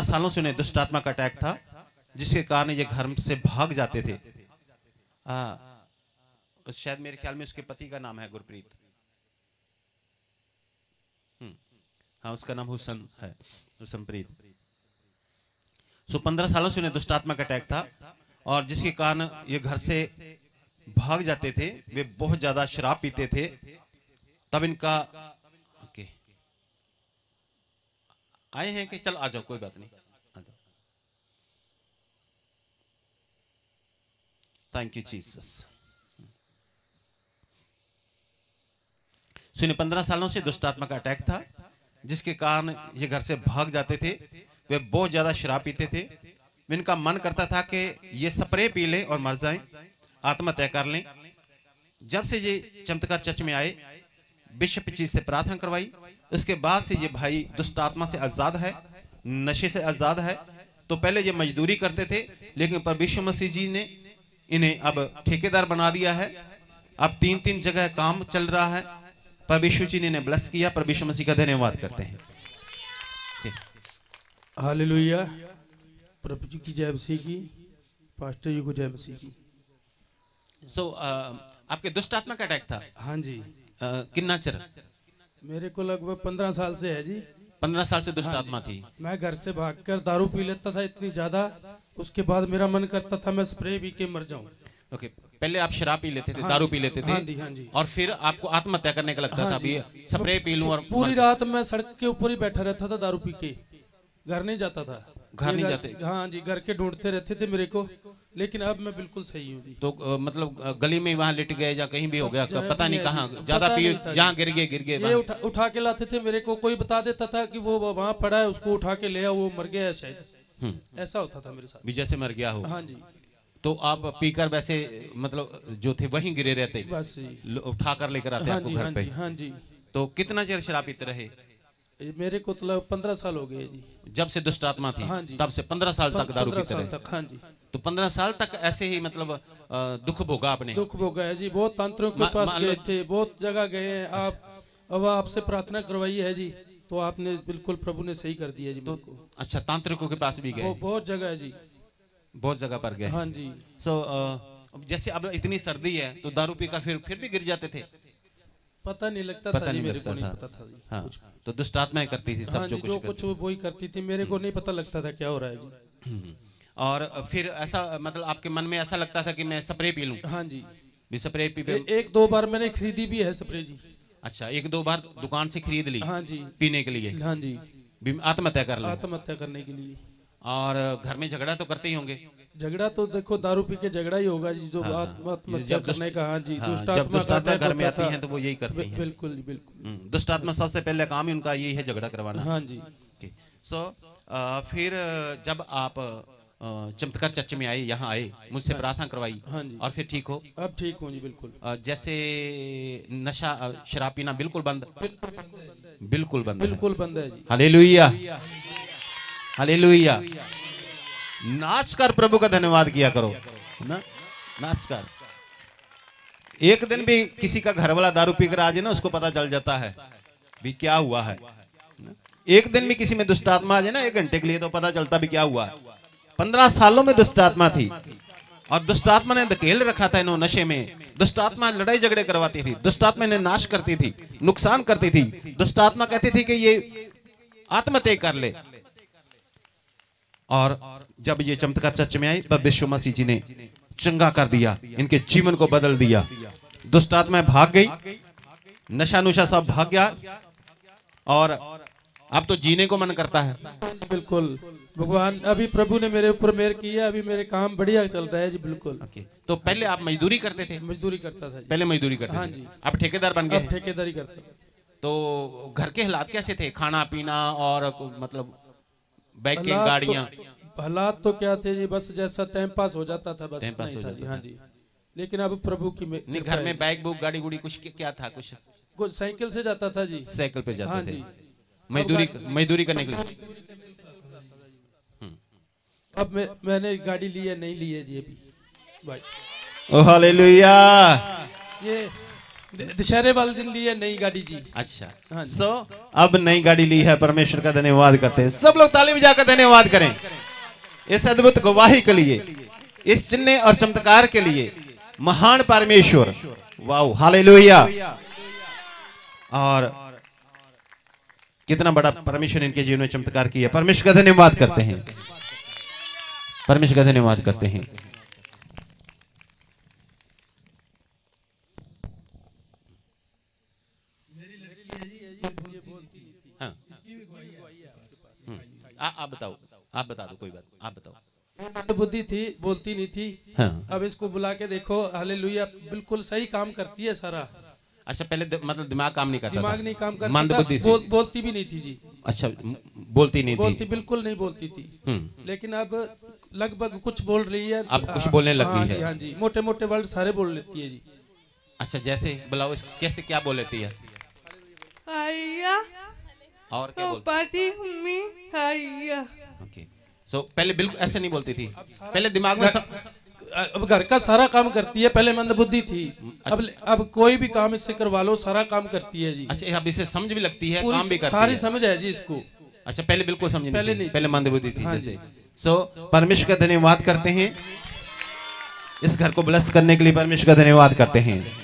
सालों से उन्हें दुष्ट आत्मा का अटैक था, जिसके कारण ये घर से भाग जाते थे। शायद मेरे ख्याल में उसके पति का नाम है गुरप्रीत, हाँ उसका नाम हुसन है, हुसनप्रीत। सो 15 सालों से उन्हें दुष्ट आत्मा का अटैक था और जिसके कारण ये घर से भाग जाते थे। वे बहुत ज्यादा शराब पीते थे। तब इनका आए हैं कि चल आ जाओ कोई बात नहीं, थैंक यू जीसस। सुनिए, 15 सालों से दुष्टात्मा का अटैक था, जिसके कारण ये घर से भाग जाते थे। वे बहुत ज्यादा शराब पीते थे। इनका मन करता था कि ये स्प्रे पी लें और मर जाएं, आत्महत्या कर लें। जब से ये चमत्कार चर्च में आए, बिशप जी से प्रार्थना करवाई, उसके बाद से ये भाई दुष्ट आत्मा से आजाद है, नशे से आजाद है। तो पहले ये मजदूरी करते थे, लेकिन परमेश्वर मसीह जी ने इन्हें अब ठेकेदार बना दिया है। अब 3-3 जगह काम चल रहा है। परमेश्वर जी ने इन्हें ब्लेस किया। परमेश्वर मसीह का धन्यवाद करते हैं। हालेलुया, प्रभु जी की जय मसीह की, पास्टर जी को जय मसीह की। सो आपके दुष्ट आत्मा का अटैक था? हाँ जी। कितना चर? मेरे को लगभग 15 साल से है जी। 15 साल से दुष्ट आत्मा थी। मैं घर से भागकर दारू पी लेता था इतनी ज्यादा, उसके बाद मेरा मन करता था मैं स्प्रे पी के मर जाऊं। ओके, पहले आप शराब पी लेते थे, हाँ, दारू पी लेते थे। हाँ जी, हाँ जी। और फिर आपको आत्महत्या करने का लगता था, अभी स्प्रे पी लूं। और पूरी रात मैं सड़क के ऊपर ही बैठा रहता था दारू पी के, घर नहीं जाता था। घर नहीं जाते? हाँ जी, घर के ढूंढते रहते थे मेरे को, लेकिन अब मैं बिल्कुल सही हूँ। तो मतलब गली में वहाँ लेट गए या कहीं भी हो गया, पता नहीं कहाँ ज्यादा पिए, जहाँ गिर गए। उठा के लाते थे मेरे को, कोई बता देता था कि वो वहाँ पड़ा है, उसको उठा के ले आओ, वो मर गया है शायद, ऐसा होता था मेरे साथ। जैसे मर गया हो? हाँ जी। तो आप पीकर वैसे मतलब जो थे वहीं गिरे रहते, उठा कर लेकर आते आपको घर पे? हाँ जी। तो कितना चेर शराब पीते रहे? मेरे को तो 15 साल हो गए जी, जब से दुष्ट आत्मा थी। हाँ जी। तब से 15 साल तक दारू पीते रहे? हाँ जी। तो 15 साल तक ऐसे ही मतलब दुख भोगा आपने? दुख भोगा है जी, बहुत तंत्रों के पास गए थे, बहुत जगह गए हैं। आप अब आपसे प्रार्थना करवाई है जी, तो आपने बिल्कुल प्रभु ने सही कर दिया जी। तो अच्छा, तांत्रिकों के पास भी गए? बहुत जगह है जी, बहुत जगह पर गए। हाँ जी। सो जैसे अब इतनी सर्दी है तो दारू पीकर फिर भी गिर जाते थे? पता नहीं लगता था, मेरे को नहीं पता था। हाँ। तो दुष्ट आत्माएं करती थी सब? हाँ, जो कुछ वो ही करती थी, मेरे को नहीं पता लगता था क्या हो रहा है जी। और फिर ऐसा मतलब आपके मन में ऐसा लगता था कि मैं स्प्रे पी लूं? हाँ जी, स्प्रे पी लूं। 1-2 बार मैंने खरीदी भी है स्प्रे जी। अच्छा, 1-2 बार दुकान से खरीद ली? हाँ जी, पीने के लिए। हाँ जी, आत्महत्या कर ली? आत्महत्या करने के लिए। और घर में झगड़ा तो करते ही होंगे? झगड़ा तो देखो दारू पी के झगड़ा ही होगा जी, जो आत्महत्या करने का। हाँ जी, दुष्टात्मा घर में आती है तो वो यही करती है। बिल्कुल बिल्कुल, दुष्टात्मा सबसे पहले काम ही उनका यही है, झगड़ा करवाना। हाँ जी। सो फिर जब आप चमत्कार चर्च में आए, यहाँ आए, मुझसे प्रार्थना करवाई। हाँ जी। और फिर ठीक हो? अब ठीक हो जी, बिल्कुल। जैसे नशा शराब पीना बिल्कुल बंद? बिल्कुल बंद, बिल्कुल बंद है। Hallelujah, hallelujah. नाच कर प्रभु का धन्यवाद किया करो ना, नाच कर। एक दिन भी किसी का घर वाला दारू पीकर आ जाए ना, उसको पता चल जाता है भी क्या हुआ है। एक दिन भी किसी में दुष्ट आत्मा आ जाए ना 1 घंटे के लिए, तो पता चलता भी क्या हुआ है। 15 सालों में दुष्ट आत्मा थी और दुष्ट आत्मा ने धकेल रखा था इन्हों नशे में। दुष्ट आत्मा लड़ाई झगड़े करवाती थी, दुष्ट आत्मा इन्हें नाश करती थी, नुकसान करती थी। दुष्ट आत्मा कहती थी कि ये आत्महत्या कर ले। और जब ये चमत्कार चर्च में आए, परमेश्वर मसीह जी ने चंगा कर दिया, इनके जीवन को बदल दिया। दुष्ट आत्माएं भाग गई, नशा नुशा सब भाग गया, और अब तो जीने को मन करता है। बिल्कुल, भगवान अभी प्रभु ने मेरे ऊपर मेहर की है, अभी मेरे काम बढ़िया चल रहा है जी, बिल्कुल। तो पहले आप मजदूरी करते थे? मजदूरी करता था, पहले मजदूरी करते थे। हाँ जी। अब ठेकेदार बन गए? ठेकेदारी करते। तो घर के हालात कैसे थे, खाना पीना और मतलब बाइकें गाड़ियां? हालात तो क्या थे जी, बस जैसा टाइम पास हो जाता था, बस टाइम पास हो जाता। हाँ जी। लेकिन अब प्रभु की घर में बाइक बुक गाड़ी गुड़ी कुछ क्या था? कुछ साइकिल से जाता था जी, साइकिल पे जाते थे। मजदूरी करने के लिए? अब मैंने गाड़ी ली है, नहीं ली है जी अभी। भाई, हालेलुया, ये दशहरे वाले दिन ली है नई गाड़ी जी। अच्छा हाँ जी। अब नई गाड़ी ली है, परमेश्वर का धन्यवाद करते हैं। सब लोग ताली बजाकर धन्यवाद करें इस अद्भुत गवाही के लिए, इस चिन्ह और चमत्कार के लिए। महान परमेश्वर, वाओ, हालेलुया। और कितना बड़ा परमेश्वर इनके जीवन में चमत्कार किया। परमेश्वर का धन्यवाद करते हैं, परमेश्वर का धन्यवाद करते हैं। आप बताओ, आप बता दो, कोई बात, आप बताओ। बुद्धि थी, बोलती नहीं थी। हाँ। अब इसको बुला के देखो, हालेलुया, बिल्कुल सही काम करती है सारा। अच्छा, पहले मतलब दिमाग काम नहीं करता, दिमाग नहीं काम करता, मंदबुद्धि से बोलती भी नहीं थी जी। अच्छा, बोलती नहीं थी, बिल्कुल नहीं बोलती थी, लेकिन अब लगभग कुछ बोल रही है, अब कुछ बोलने लगी है। हाँ जी, मोटे मोटे वर्ड सारे बोल लेती है जी। अच्छा, जैसे बुलाओ, कैसे क्या बोल लेती है? और क्या बोलती? ओके, सो पहले बिल्कुल ऐसे नहीं बोलती थी, पहले दिमाग में सब। अब घर का सारा काम करती है, पहले मंदबुद्धि थी। अच्छा। अब कोई भी काम इससे करवा लो, सारा काम करती है जी। अच्छा, अब इसे समझ भी लगती है, काम भी करती है, सारी समझ है जी इसको। अच्छा, पहले बिल्कुल समझ नहीं, पहले नहीं, पहले मंदबुद्धि थी जैसे। सो परमेश्वर का धन्यवाद करते हैं, इस घर को ब्लेस करने के लिए परमेश्वर का धन्यवाद करते हैं।